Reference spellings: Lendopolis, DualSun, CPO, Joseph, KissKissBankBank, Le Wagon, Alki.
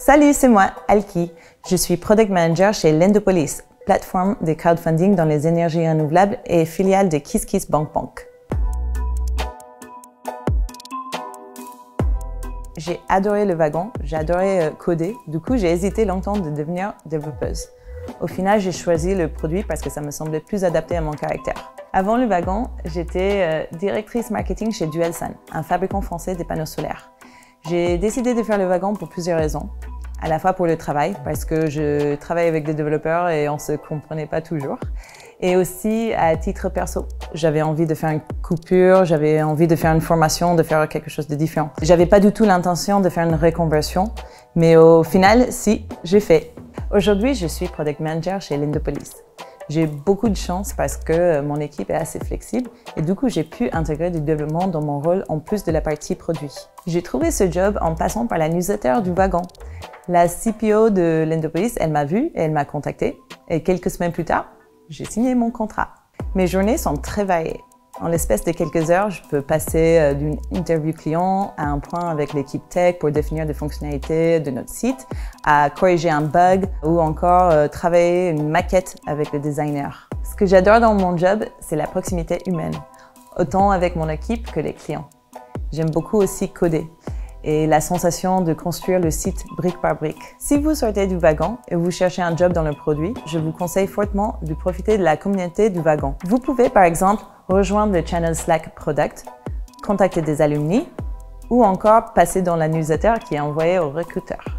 Salut, c'est moi, Alki. Je suis Product Manager chez Lendopolis, plateforme de crowdfunding dans les énergies renouvelables et filiale de KissKissBankBank. J'ai adoré le wagon, j'adorais coder, du coup j'ai hésité longtemps de devenir développeuse. Au final, j'ai choisi le produit parce que ça me semblait plus adapté à mon caractère. Avant le wagon, j'étais directrice marketing chez DualSun, un fabricant français des panneaux solaires. J'ai décidé de faire le wagon pour plusieurs raisons. À la fois pour le travail, parce que je travaille avec des développeurs et on ne se comprenait pas toujours. Et aussi à titre perso. J'avais envie de faire une coupure, j'avais envie de faire une formation, de faire quelque chose de différent. J'avais pas du tout l'intention de faire une reconversion, mais au final, si, j'ai fait. Aujourd'hui, je suis Product Manager chez Lendopolis. J'ai beaucoup de chance parce que mon équipe est assez flexible et du coup j'ai pu intégrer du développement dans mon rôle en plus de la partie produit. J'ai trouvé ce job en passant par la newsletter du wagon. La CPO de Lendopolis, elle m'a vue et elle m'a contactée. Et quelques semaines plus tard, j'ai signé mon contrat. Mes journées sont très variées. En l'espace de quelques heures, je peux passer d'une interview client à un point avec l'équipe tech pour définir des fonctionnalités de notre site, à corriger un bug ou encore travailler une maquette avec le designer. Ce que j'adore dans mon job, c'est la proximité humaine, autant avec mon équipe que les clients. J'aime beaucoup aussi coder et la sensation de construire le site brique par brique. Si vous sortez du wagon et vous cherchez un job dans le produit, je vous conseille fortement de profiter de la communauté du wagon. Vous pouvez par exemple rejoindre le channel Slack Product, contacter des alumni ou encore passer dans la newsletter qui est envoyée aux recruteurs.